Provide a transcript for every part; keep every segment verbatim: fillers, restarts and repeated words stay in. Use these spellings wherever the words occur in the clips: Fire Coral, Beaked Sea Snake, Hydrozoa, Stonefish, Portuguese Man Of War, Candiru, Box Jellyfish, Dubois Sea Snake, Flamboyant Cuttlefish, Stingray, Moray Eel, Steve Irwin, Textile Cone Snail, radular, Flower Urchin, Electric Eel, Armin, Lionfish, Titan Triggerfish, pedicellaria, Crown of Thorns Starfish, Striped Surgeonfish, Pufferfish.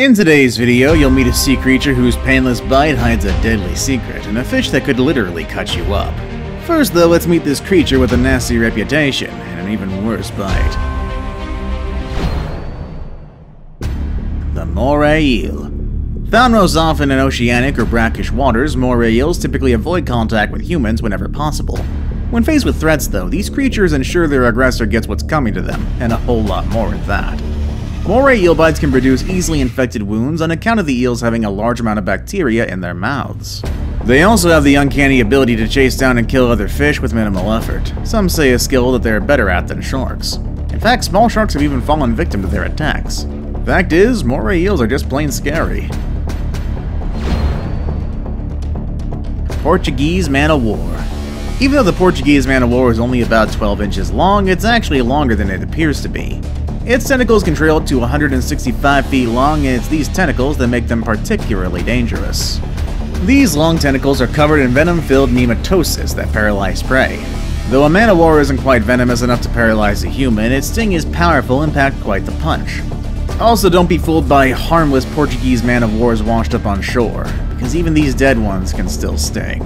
In today's video, you'll meet a sea creature whose painless bite hides a deadly secret, and a fish that could literally cut you up. First though, let's meet this creature with a nasty reputation, and an even worse bite. The Moray Eel. Found most often in oceanic or brackish waters, moray eels typically avoid contact with humans whenever possible. When faced with threats though, these creatures ensure their aggressor gets what's coming to them, and a whole lot more at that. Moray eel bites can produce easily infected wounds on account of the eels having a large amount of bacteria in their mouths. They also have the uncanny ability to chase down and kill other fish with minimal effort, some say a skill that they are better at than sharks. In fact, small sharks have even fallen victim to their attacks. Fact is, moray eels are just plain scary. Portuguese Man of War. Even though the Portuguese Man of War is only about twelve inches long, it's actually longer than it appears to be. Its tentacles can trail up to one hundred sixty-five feet long, and it's these tentacles that make them particularly dangerous. These long tentacles are covered in venom-filled nematosis that paralyze prey. Though a man-o-war isn't quite venomous enough to paralyze a human, its sting is powerful and packed quite the punch. Also, don't be fooled by harmless Portuguese man-of-wars washed up on shore, because even these dead ones can still sting.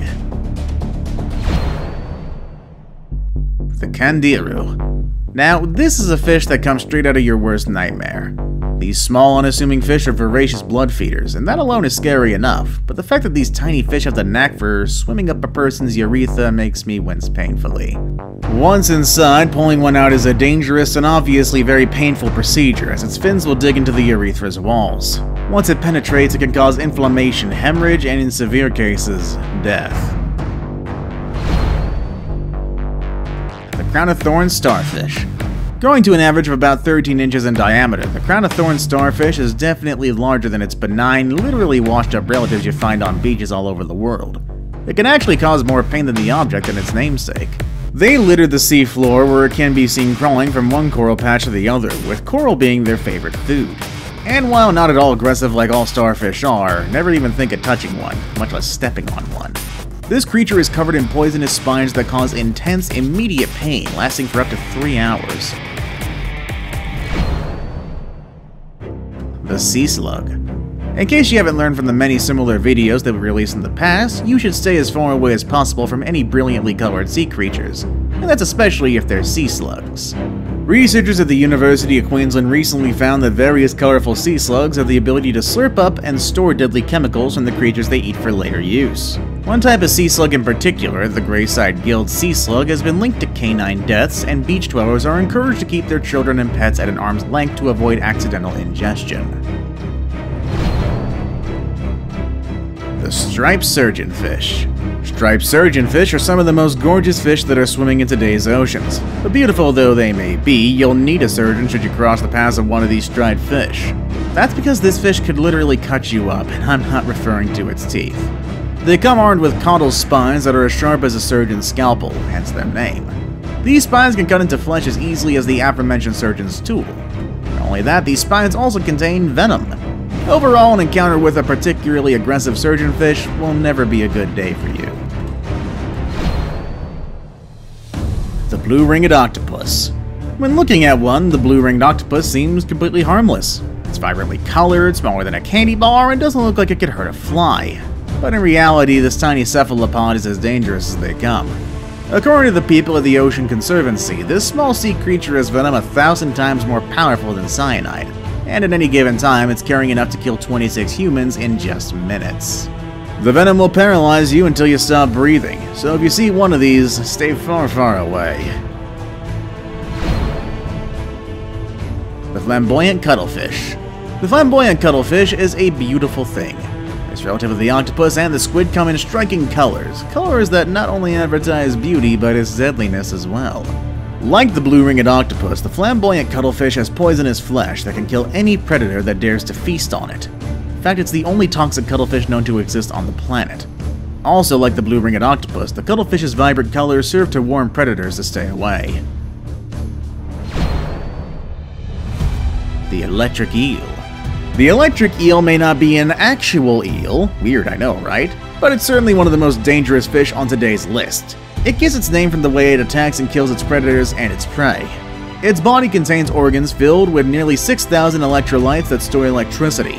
The Candiru. Now, this is a fish that comes straight out of your worst nightmare. These small, unassuming fish are voracious blood feeders, and that alone is scary enough, but the fact that these tiny fish have the knack for swimming up a person's urethra makes me wince painfully. Once inside, pulling one out is a dangerous and obviously very painful procedure, as its fins will dig into the urethra's walls. Once it penetrates, it can cause inflammation, hemorrhage, and in severe cases, death. Crown of Thorns Starfish. Growing to an average of about thirteen inches in diameter, the Crown of Thorns Starfish is definitely larger than its benign, literally washed-up relatives you find on beaches all over the world. It can actually cause more pain than the object and its namesake. They litter the sea floor, where it can be seen crawling from one coral patch to the other, with coral being their favorite food. And while not at all aggressive like all starfish are, never even think of touching one, much less stepping on one. This creature is covered in poisonous spines that cause intense, immediate pain, lasting for up to three hours. The Sea Slug. In case you haven't learned from the many similar videos that we released in the past, you should stay as far away as possible from any brilliantly colored sea creatures, and that's especially if they're sea slugs. Researchers at the University of Queensland recently found that various colorful sea slugs have the ability to slurp up and store deadly chemicals from the creatures they eat for later use. One type of sea slug in particular, the Grey-sided Gilled Sea Slug, has been linked to canine deaths, and beach dwellers are encouraged to keep their children and pets at an arm's length to avoid accidental ingestion. The Striped Surgeonfish. Striped surgeonfish are some of the most gorgeous fish that are swimming in today's oceans. But beautiful though they may be, you'll need a surgeon should you cross the path of one of these striped fish. That's because this fish could literally cut you up, and I'm not referring to its teeth. They come armed with caudal spines that are as sharp as a surgeon's scalpel, hence their name. These spines can cut into flesh as easily as the aforementioned surgeon's tool. Not only that, these spines also contain venom. Overall, an encounter with a particularly aggressive surgeonfish will never be a good day for you. The Blue Ringed Octopus. When looking at one, the Blue Ringed Octopus seems completely harmless. It's vibrantly colored, smaller than a candy bar, and doesn't look like it could hurt a fly. But in reality, this tiny cephalopod is as dangerous as they come. According to the people at the Ocean Conservancy, this small sea creature has venom a thousand times more powerful than cyanide, and at any given time, it's carrying enough to kill twenty-six humans in just minutes. The venom will paralyze you until you stop breathing, so if you see one of these, stay far, far away. The Flamboyant Cuttlefish. The Flamboyant Cuttlefish is a beautiful thing. Its relative of the octopus and the squid come in striking colors, colors that not only advertise beauty, but its deadliness as well. Like the blue-ringed octopus, the flamboyant cuttlefish has poisonous flesh that can kill any predator that dares to feast on it. In fact, it's the only toxic cuttlefish known to exist on the planet. Also, like the blue-ringed octopus, the cuttlefish's vibrant colors serve to warn predators to stay away. The Electric Eel. The electric eel may not be an actual eel, weird I know, right? But it's certainly one of the most dangerous fish on today's list. It gets its name from the way it attacks and kills its predators and its prey. Its body contains organs filled with nearly six thousand electrolytes that store electricity.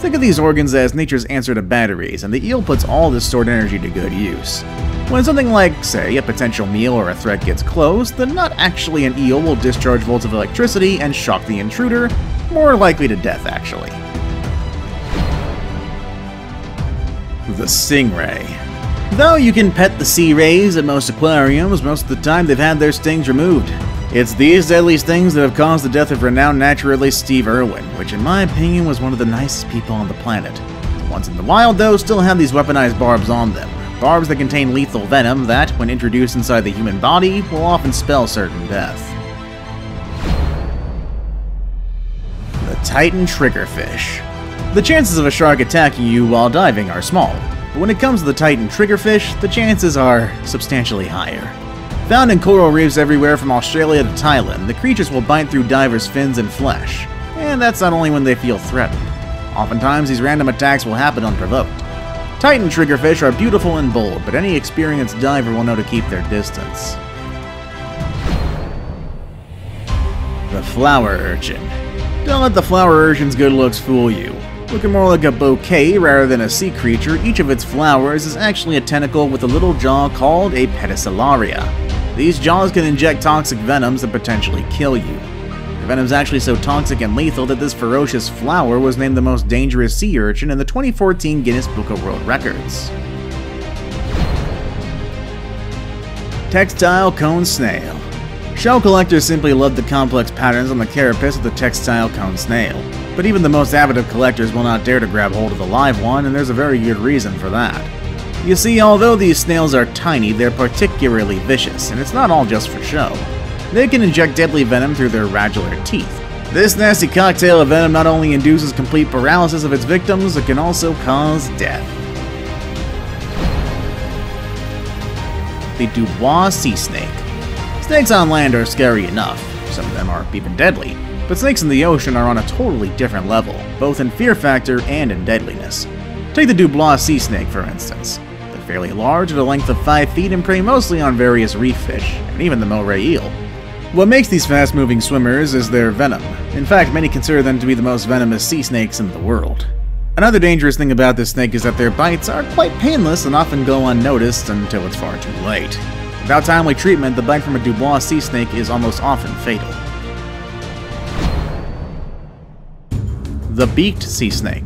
Think of these organs as nature's answer to batteries, and the eel puts all this stored energy to good use. When something like, say, a potential meal or a threat gets close, the not actually an eel will discharge volts of electricity and shock the intruder, more likely to death actually. The stingray. Though you can pet the sea rays at most aquariums, most of the time they've had their stings removed. It's these deadly stings that have caused the death of renowned naturalist Steve Irwin, which in my opinion was one of the nicest people on the planet. The ones in the wild, though, still have these weaponized barbs on them. Barbs that contain lethal venom that, when introduced inside the human body, will often spell certain death. The Titan Triggerfish. The chances of a shark attacking you while diving are small, but when it comes to the Titan Triggerfish, the chances are substantially higher. Found in coral reefs everywhere from Australia to Thailand, the creatures will bite through divers' fins and flesh, and that's not only when they feel threatened. Oftentimes, these random attacks will happen unprovoked. Titan triggerfish are beautiful and bold, but any experienced diver will know to keep their distance. The flower urchin. Don't let the flower urchin's good looks fool you. Looking more like a bouquet rather than a sea creature, each of its flowers is actually a tentacle with a little jaw called a pedicellaria. These jaws can inject toxic venoms that potentially kill you. The venom's actually so toxic and lethal that this ferocious flower was named the most dangerous sea urchin in the twenty fourteen Guinness Book of World Records. Textile Cone Snail. Shell collectors simply love the complex patterns on the carapace of the textile cone snail, but even the most avid of collectors will not dare to grab hold of the live one, and there's a very good reason for that. You see, although these snails are tiny, they're particularly vicious, and it's not all just for show. They can inject deadly venom through their radular teeth. This nasty cocktail of venom not only induces complete paralysis of its victims, it can also cause death. The Dubois Sea Snake. Snakes on land are scary enough, some of them are even deadly, but snakes in the ocean are on a totally different level, both in fear factor and in deadliness. Take the Dubois Sea Snake, for instance. Fairly large at a length of five feet and prey mostly on various reef fish, and even the Moray Eel. What makes these fast-moving swimmers is their venom. In fact, many consider them to be the most venomous sea snakes in the world. Another dangerous thing about this snake is that their bites are quite painless and often go unnoticed until it's far too late. Without timely treatment, the bite from a Dubois sea snake is almost often fatal. The Beaked Sea Snake.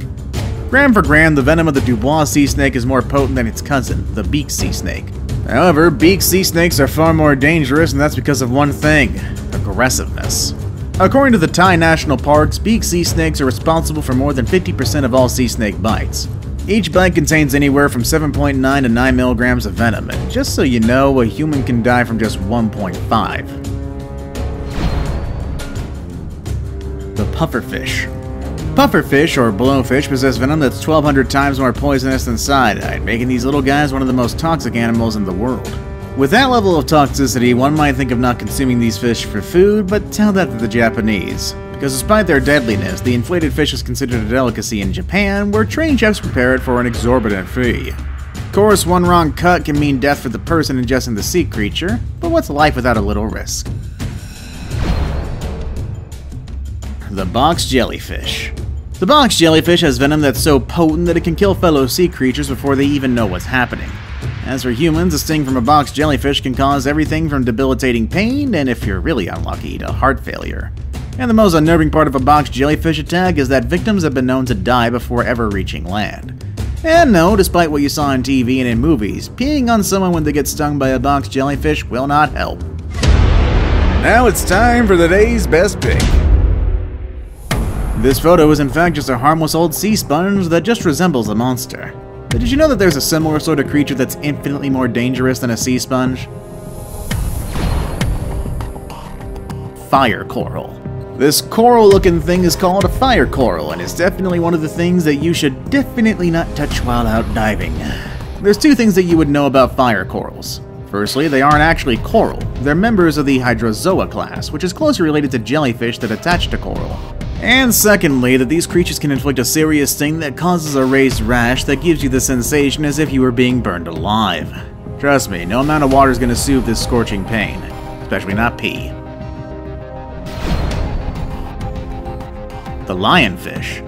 Gram for gram, the venom of the Dubois sea snake is more potent than its cousin, the beaked sea snake. However, beaked sea snakes are far more dangerous, and that's because of one thing: aggressiveness. According to the Thai National Parks, beaked sea snakes are responsible for more than fifty percent of all sea snake bites. Each bite contains anywhere from seven point nine to nine milligrams of venom, and just so you know, a human can die from just one point five. The pufferfish. Pufferfish, or blowfish, possess venom that's twelve hundred times more poisonous than cyanide, making these little guys one of the most toxic animals in the world. With that level of toxicity, one might think of not consuming these fish for food, but tell that to the Japanese. Because despite their deadliness, the inflated fish is considered a delicacy in Japan, where trained chefs prepare it for an exorbitant fee. Of course, one wrong cut can mean death for the person ingesting the sea creature, but what's life without a little risk? The box jellyfish. The box jellyfish has venom that's so potent that it can kill fellow sea creatures before they even know what's happening. As for humans, a sting from a box jellyfish can cause everything from debilitating pain and, if you're really unlucky, to heart failure. And the most unnerving part of a box jellyfish attack is that victims have been known to die before ever reaching land. And no, despite what you saw on T V and in movies, peeing on someone when they get stung by a box jellyfish will not help. Now it's time for the day's best pick. This photo is in fact just a harmless old sea sponge that just resembles a monster. But did you know that there's a similar sort of creature that's infinitely more dangerous than a sea sponge? Fire coral. This coral-looking thing is called a fire coral, and it's definitely one of the things that you should definitely not touch while out diving. There's two things that you would know about fire corals. Firstly, they aren't actually coral. They're members of the Hydrozoa class, which is closely related to jellyfish that attach to coral. And secondly, that these creatures can inflict a serious sting that causes a raised rash that gives you the sensation as if you were being burned alive. Trust me, no amount of water is going to soothe this scorching pain, especially not pee. The lionfish.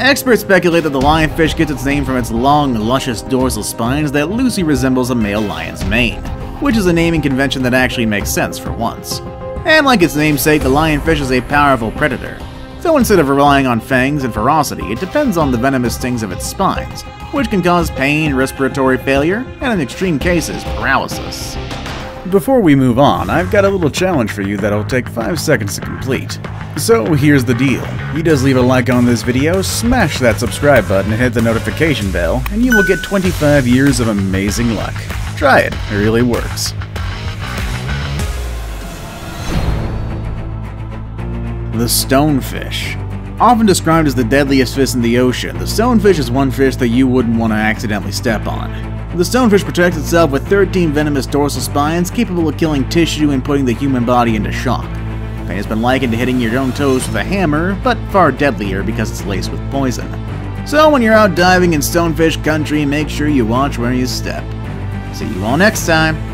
Experts speculate that the lionfish gets its name from its long, luscious dorsal spines that loosely resembles a male lion's mane, which is a naming convention that actually makes sense for once. And like its namesake, the lionfish is a powerful predator, so instead of relying on fangs and ferocity, it depends on the venomous stings of its spines, which can cause pain, respiratory failure, and in extreme cases, paralysis. Before we move on, I've got a little challenge for you that'll take five seconds to complete. So here's the deal. You just leave a like on this video, smash that subscribe button and hit the notification bell, and you will get twenty-five years of amazing luck. Try it, it really works. The Stonefish. Often described as the deadliest fish in the ocean, the Stonefish is one fish that you wouldn't want to accidentally step on. The stonefish protects itself with thirteen venomous dorsal spines capable of killing tissue and putting the human body into shock. Pain has been likened to hitting your own toes with a hammer, but far deadlier because it's laced with poison. So when you're out diving in stonefish country, make sure you watch where you step. See you all next time!